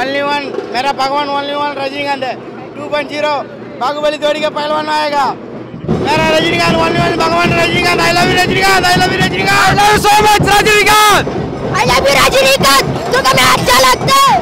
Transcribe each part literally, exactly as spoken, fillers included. only one, Mera Bhagwan, only one, Rajinikanth, two point oh, Bahubali Thodi ka Pahlawan aayega. Mera Rajinikanth, only one, Bhagwan Rajinikanth, I love you Rajinikanth, I love you Rajinikanth. I love you so much Rajinikanth. I love you Rajinikanth, tu tumhe acha lagta hai.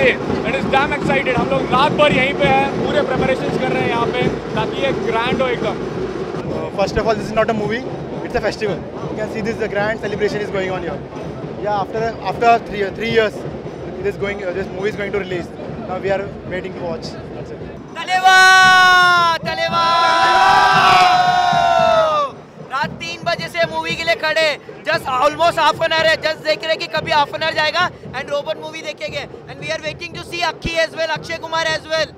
And it's damn excited. हम लोग रात भर यहीं पे हैं, पूरे preparations कर रहे हैं यहाँ पे, ताकि ये grand हो एकदम. First of all, this is not a movie. It's a festival. You can see this the grand celebration is going on here. Yeah, after after three three years, it is going. This movie is going to release. Now we are waiting to watch. That's it. Thalaiva, Thalaiva. रात तीन बजे से movie के लिए खड़े. Just almost half an hour है. Just देख रहे कि कभी half an hour जाएगा and robot movie देखेंगे. And we are waiting to see Akhi as well, Akshay Kumar as well.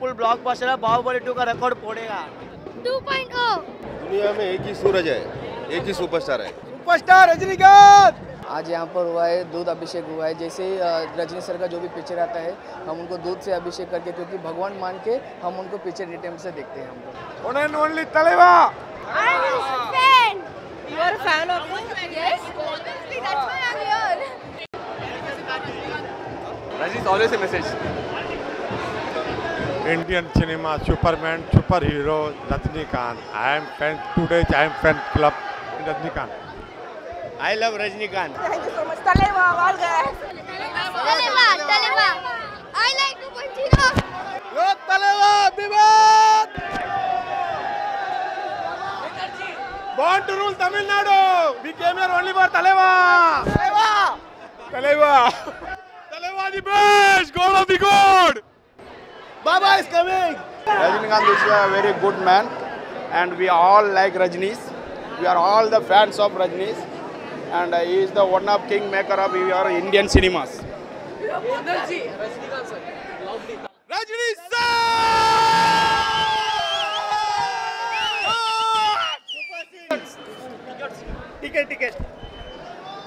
पुल ब्लॉकबस्टर बाहुबली टू का रिकॉर्ड फोड़ेगा. Two point O. दुनिया में एक ही सूरज है, एक ही सुपरस्टार है, सुपरस्टार रजनीकांत. आज यहाँ पर हुआ है दूध अभिषेक हुआ है. जैसे ही रजनी सर का जो भी पिक्चर आता है हम उनको दूध से अभिषेक करके, क्योंकि भगवान मान के हम उनको पिक्चर रिटेम से देखते हैं. हमको one and only Thalaiva. I am your fan. You are a fan of him. Yes, obviously that's why I am here. Rajini is always a message. Indian cinema, Superman, superhero, Rajinikanth. I am fan today. I am fan club Rajinikanth. I love Rajinikanth. Thank you so much. Thalaiva, all guys. Thalaiva, Thalaiva. I like two point oh. Yo, Thalaiva, Vivad. Born to rule Tamil Nadu. We came here only for Thalaiva. Thalaiva. Thalaiva. Thalaiva the best. God of the God. Baba is coming! Rajinikanth is a very good man and we all like Rajni's. We are all the fans of Rajni's and he is the one of kingmaker of our Indian cinemas. Energy! Rajinikanth sir, loudly. Rajni sir! Ticket, ticket.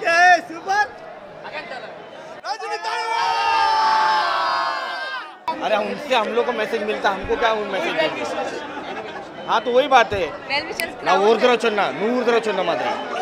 Yes, super! अरे उनसे हम लोग को message मिलता, हमको क्या उन message मिलता. हाँ तो वही बात है ना. और जरा चुनना नूर जरा चुनना मात्र.